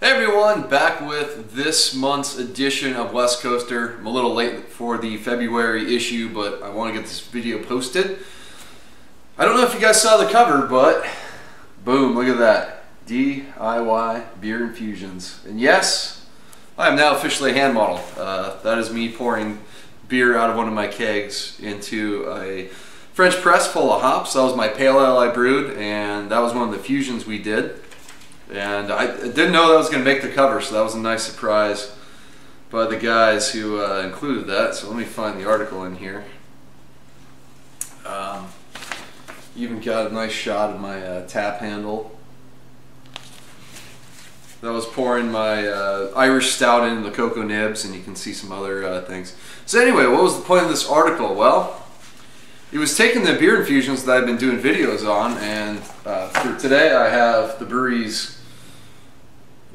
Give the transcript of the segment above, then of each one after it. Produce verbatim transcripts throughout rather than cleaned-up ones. Hey everyone, back with this month's edition of West Coaster. I'm a little late for the February issue, but I want to get this video posted. I don't know if you guys saw the cover, but boom, look at that. D I Y beer infusions. And yes, I am now officially hand modeled. Uh, that is me pouring beer out of one of my kegs into a French press full of hops. That was my pale ale I brewed, and that was one of the fusions we did. And I didn't know that was going to make the cover, so that was a nice surprise by the guys who uh, included that. So let me find the article in here. Um, even got a nice shot of my uh, tap handle. That was pouring my uh, Irish stout into the cocoa nibs, and you can see some other uh, things. So anyway, what was the point of this article? Well, it was taking the beer infusions that I've been doing videos on, and uh, for today I have the brewery's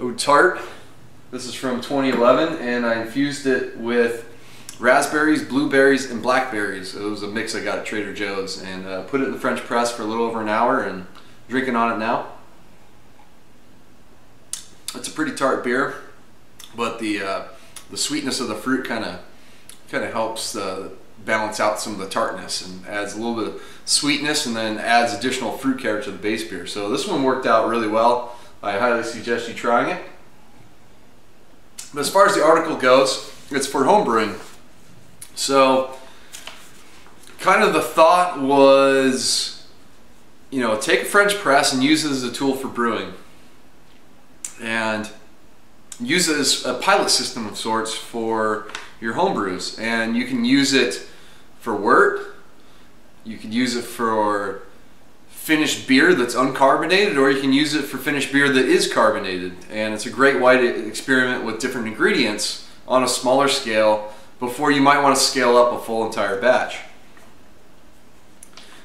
Oude Tart. This is from twenty eleven, and I infused it with raspberries, blueberries, and blackberries. It was a mix I got at Trader Joe's, and uh, put it in the French press for a little over an hour, and drinking on it now. It's a pretty tart beer, but the uh, the sweetness of the fruit kind of kind of helps uh, balance out some of the tartness and adds a little bit of sweetness, and then adds additional fruit character to the base beer. So this one worked out really well. I highly suggest you trying it. But as far as the article goes, it's for home brewing. So kind of the thought was, you know, take a French press and use it as a tool for brewing, and use it as a pilot system of sorts for your home brews. And you can use it for wort, you can use it for finished beer that's uncarbonated, or you can use it for finished beer that is carbonated. And it's a great way to experiment with different ingredients on a smaller scale before you might want to scale up a full entire batch.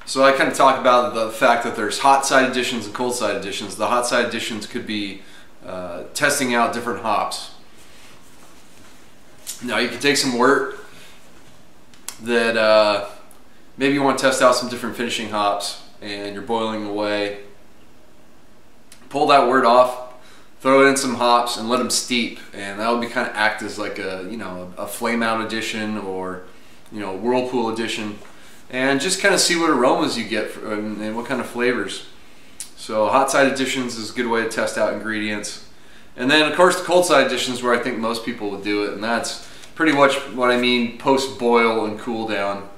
So I kind of talk about the fact that there's hot side additions and cold side additions. The hot side additions could be uh, testing out different hops. Now you can take some wort that uh, maybe you want to test out some different finishing hops, and you're boiling away. Pull that wort off, throw it in some hops, and let them steep, and that will be kind of act as like a you know a flame out addition, or you know a whirlpool addition, and just kind of see what aromas you get from, and what kind of flavors. So hot side additions is a good way to test out ingredients. And then, of course, the cold side addition is where I think most people would do it, and that's pretty much what I mean post-boil and cool down.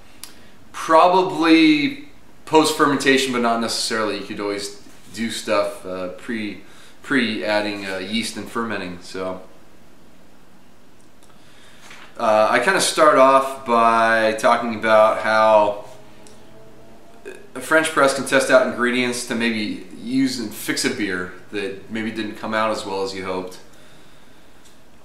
Probably post-fermentation, but not necessarily. You could always do stuff uh, pre, pre-adding uh, yeast and fermenting. So uh, I kind of start off by talking about how a French press can test out ingredients to maybe use and fix a beer that maybe didn't come out as well as you hoped.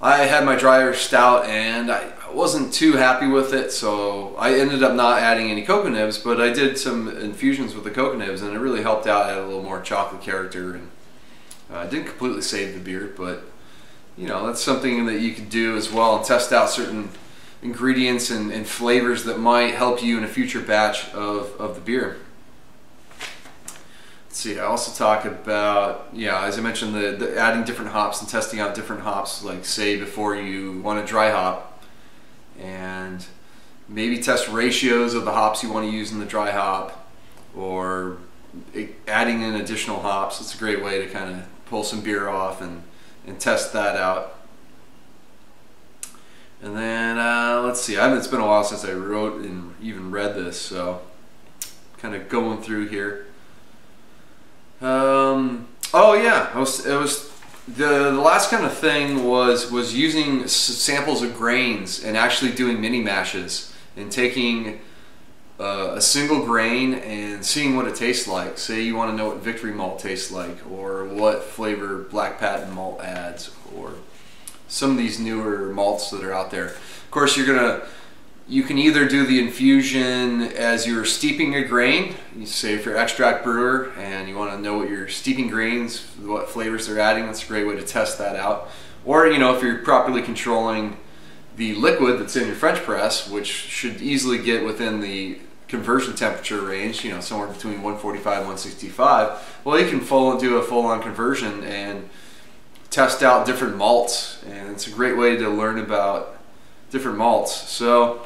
I had my dry Irish stout, and I wasn't too happy with it, so I ended up not adding any cocoa nibs, but I did some infusions with the cocoa nibs, and it really helped out, add a little more chocolate character, and I uh, didn't completely save the beer, but you know, that's something that you could do as well, and test out certain ingredients and, and flavors that might help you in a future batch of, of the beer. Let's see, I also talk about, yeah, as I mentioned, the, the adding different hops and testing out different hops, like say before you want to dry hop, and maybe test ratios of the hops you want to use in the dry hop, or adding in additional hops. It's a great way to kind of pull some beer off and, and test that out. And then, uh, let's see, I haven't, it's been a while since I wrote and even read this, so kind of going through here. Um, oh yeah, I was, it was the, the last kind of thing was was using s samples of grains and actually doing mini mashes and taking uh, a single grain and seeing what it tastes like. Say you want to know what Victory malt tastes like, or what flavor Black Patent malt adds, or some of these newer malts that are out there. Of course, you're gonna you can either do the infusion as you're steeping your grain. You say if you're an extract brewer and you want to know what your steeping grains, what flavors they're adding, that's a great way to test that out. Or, you know, if you're properly controlling the liquid that's in your French press, which should easily get within the conversion temperature range, you know, somewhere between one forty-five and one sixty-five, well, you can full do a full-on conversion and test out different malts, and it's a great way to learn about different malts. So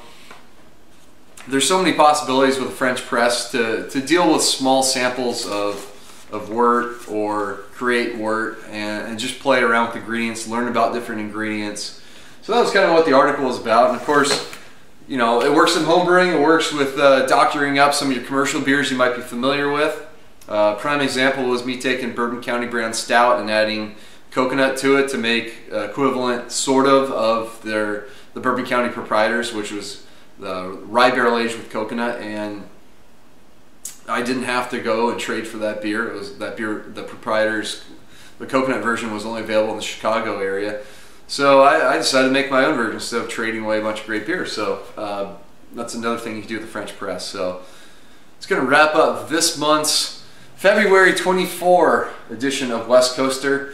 there's so many possibilities with a French press to, to deal with small samples of, of wort or create wort, and, and just play around with ingredients, learn about different ingredients. So that was kind of what the article was about. And of course, you know, it works in homebrewing, it works with uh, doctoring up some of your commercial beers you might be familiar with. Uh, prime example was me taking Bourbon County Brown Stout and adding coconut to it to make uh, equivalent sort of of their the Bourbon County Proprietors, which was the rye barrel aged with coconut, and I didn't have to go and trade for that beer. It was that beer, the Proprietors, the coconut version was only available in the Chicago area. So I, I decided to make my own version instead of trading away a bunch of great beer. So uh, that's another thing you can do with the French press. So it's going to wrap up this month's February twenty-fourth edition of West Coaster.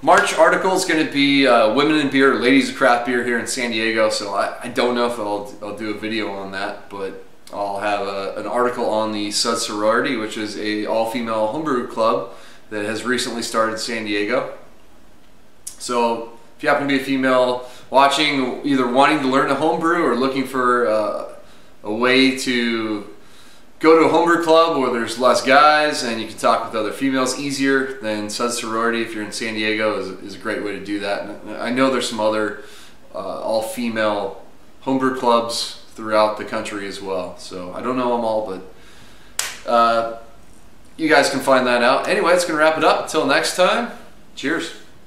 March article is going to be uh, Women in Beer, Ladies of Craft Beer here in San Diego. So I, I don't know if I'll, I'll do a video on that, but I'll have a, an article on the Suds Sorority, which is a all-female homebrew club that has recently started in San Diego. So if you happen to be a female watching, either wanting to learn a homebrew or looking for uh, a way to go to a homebrew club where there's less guys and you can talk with other females easier, then Suds Sorority, if you're in San Diego, is, is a great way to do that. And I know there's some other uh, all-female homebrew clubs throughout the country as well. So I don't know them all, but uh, you guys can find that out. Anyway, that's going to wrap it up. Until next time, cheers.